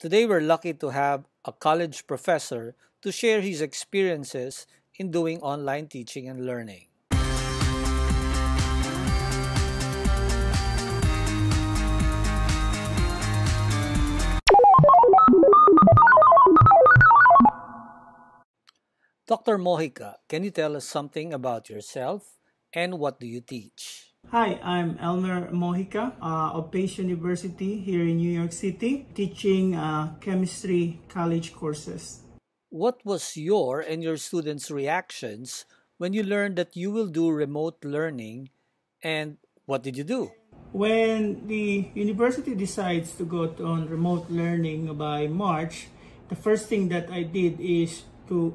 Today we're lucky to have a college professor to share his experiences in doing online teaching and learning. Dr. Mojica, can you tell us something about yourself and what do you teach? Hi, I'm Elmer Mojica of Pace University here in New York City, teaching chemistry college courses. What was your and your students' reactions when you learned that you will do remote learning, and what did you do? When the university decides to go on remote learning by March, the first thing that I did is to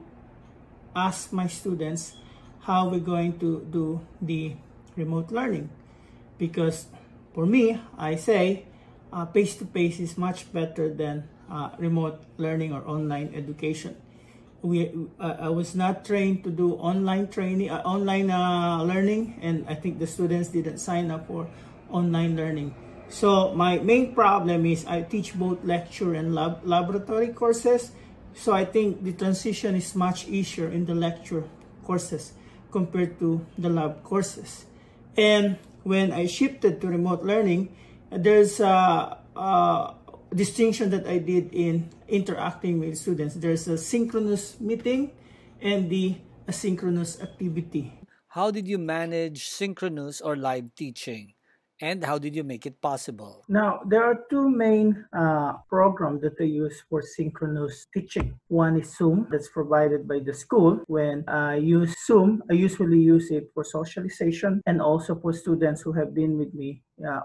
ask my students how we're going to do the remote learning, because for me, I say face-to-face is much better than remote learning or online education. I was not trained to do online training, learning, and I think the students didn't sign up for online learning. So my main problem is I teach both lecture and laboratory courses. So I think the transition is much easier in the lecture courses compared to the lab courses. And when I shifted to remote learning, there's a distinction that I did in interacting with students. There's a synchronous meeting and the asynchronous activity. How did you manage synchronous or live teaching? And how did you make it possible? Now, there are two main programs that I use for synchronous teaching. One is Zoom, that's provided by the school. When I use Zoom, I usually use it for socialization and also for students who have been with me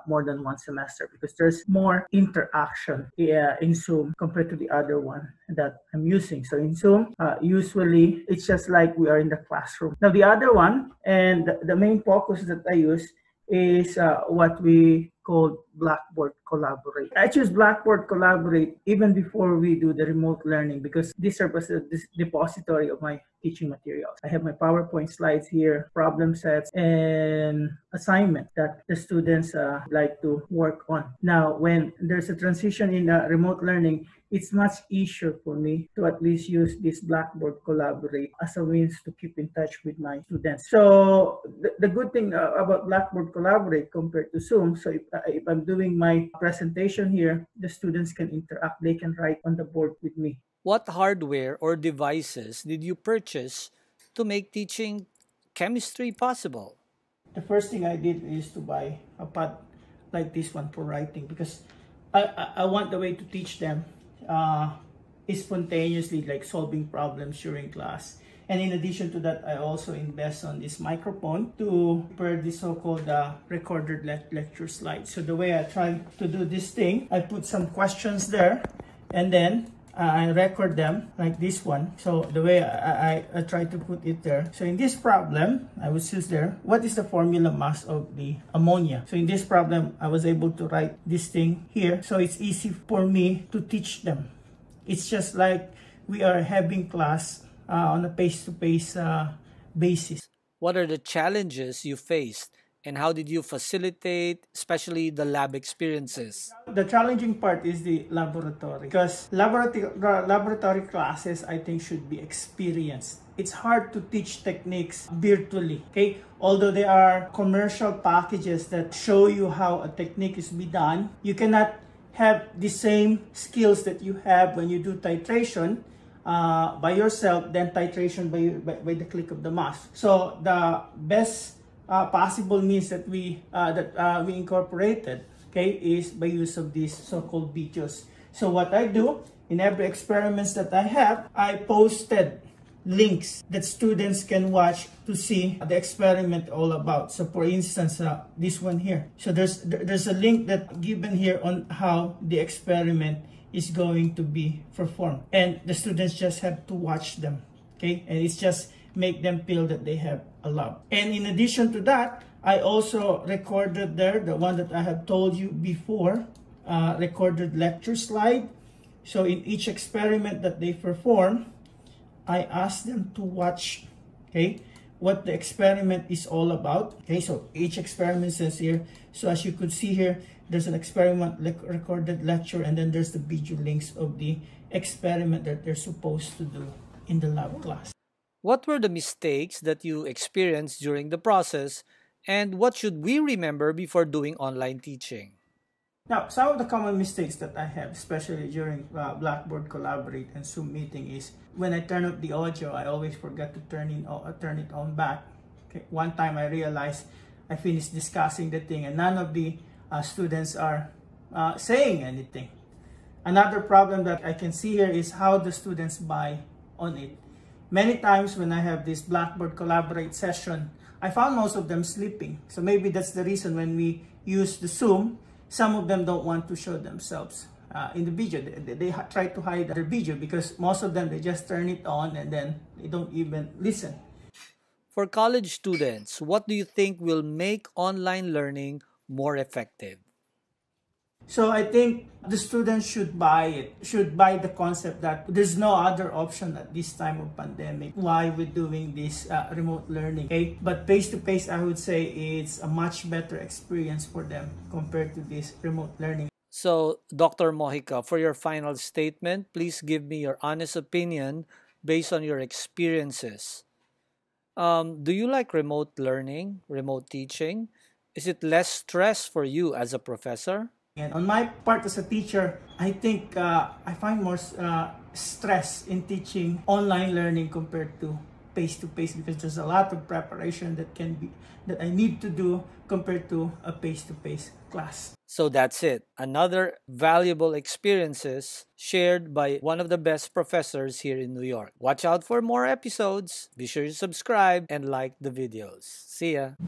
more than one semester, because there's more interaction in Zoom compared to the other one that I'm using. So in Zoom, usually it's just like we are in the classroom. Now, the other one, and the main focus that I use, is what we call Blackboard Collaborate. I choose Blackboard Collaborate even before we do the remote learning, because this serves as the depository of my teaching materials. I have my PowerPoint slides here, problem sets, and assignments that the students like to work on. Now, when there's a transition in remote learning, it's much easier for me to at least use this Blackboard Collaborate as a means to keep in touch with my students. So the good thing about Blackboard Collaborate compared to Zoom, so if I'm doing my presentation here, the students can interact, they can write on the board with me. What hardware or devices did you purchase to make teaching chemistry possible? The first thing I did is to buy a pad like this one for writing, because I want the way to teach them is spontaneously, like solving problems during class. And in addition to that, I also invest on this microphone to prepare the so-called recorded lecture slide. So the way I try to do this thing, I put some questions there, and then I record them like this one. So the way I try to put it there. So in this problem, I was just there, what is the formula mass of the ammonia? So in this problem, I was able to write this thing here. So it's easy for me to teach them. It's just like we are having class on a face-to-face basis. What are the challenges you faced, and how did you facilitate, especially the lab experiences? The challenging part is the laboratory, because laboratory classes, I think, should be experienced. It's hard to teach techniques virtually, okay? Although there are commercial packages that show you how a technique is to be done, you cannot have the same skills that you have when you do titration by yourself, then titration by the click of the mouse. So the best possible means that we incorporated, okay, is by use of these so-called videos. So what I do in every experiments that I have, I posted links that students can watch to see the experiment all about. So for instance, this one here. So there's a link that given here on how the experiment is going to be performed, and the students just have to watch them, okay, and it's just make them feel that they have a lab. And in addition to that, I also recorded there the one that I have told you before, recorded lecture slide. So in each experiment that they perform, I ask them to watch, okay, what the experiment is all about. Okay, so each experiment says here. So as you could see here, there's an experiment, recorded lecture, and then there's the video links of the experiment that they're supposed to do in the lab class. What were the mistakes that you experienced during the process, and what should we remember before doing online teaching? Now, some of the common mistakes that I have, especially during Blackboard Collaborate and Zoom meeting, is when I turn up the audio, I always forget to turn it on back. Okay. One time I realized I finished discussing the thing and none of the students are saying anything. Another problem that I can see here is how the students buy on it. Many times when I have this Blackboard Collaborate session, I found most of them sleeping. So maybe that's the reason when we use the Zoom, some of them don't want to show themselves in the video. They try to hide their video because most of them, they just turn it on and then they don't even listen. For college students, what do you think will make online learning more effective? So I think the students should buy it, should buy the concept that there's no other option at this time of pandemic. Why we're doing this remote learning, okay? But face-to-face, I would say it's a much better experience for them compared to this remote learning. So, Dr. Mojica, for your final statement, please give me your honest opinion based on your experiences. Do you like remote learning, remote teaching? Is it less stress for you as a professor? And on my part as a teacher, I think I find more stress in teaching online learning compared to face-to-face because there's a lot of preparation that I need to do compared to a face-to-face class. So that's it. Another valuable experiences shared by one of the best professors here in New York. Watch out for more episodes. Be sure you subscribe and like the videos. See ya.